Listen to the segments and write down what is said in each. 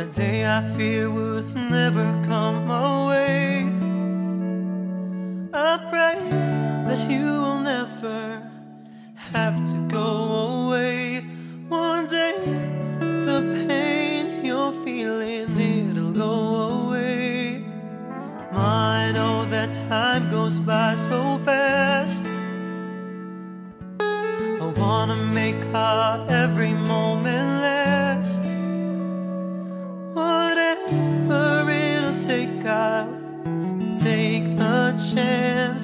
a day I fear would never come my way. I pray that you will never have to go away. One day the pain you're feeling, it'll go away. I know that time goes by so fast. I wanna make our every moment last. Whatever it'll take, I'll take the chance.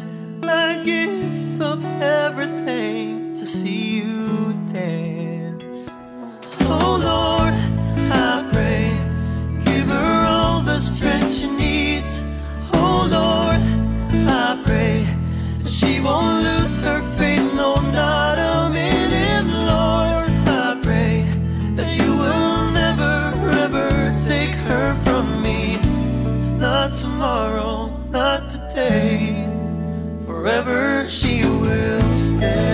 I give up everything to see you dance. Oh Lord, I pray, give her all the strength she needs. Oh Lord, I pray that she won't lose her faith, no, not a minute. Lord, I pray that you will never, ever take her from me. Not tomorrow, not today, forever she will stay.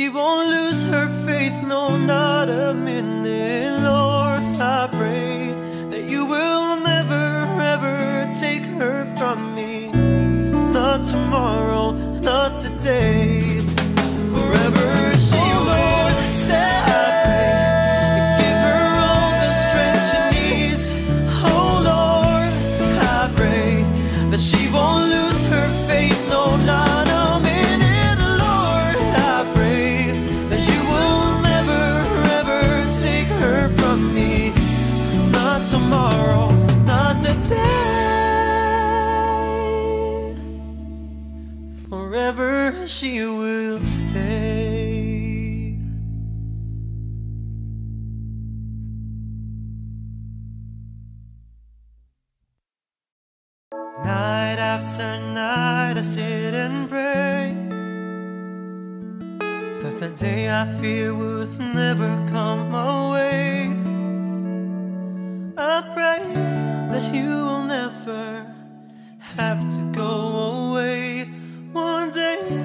She won't lose her faith, no, not a minute. Lord, I pray that you will never, ever take her from me. Not tomorrow, not today, forever she will stay. She will stay. Night after night I sit and pray that the day I fear would never come my way. I pray that you will never have to go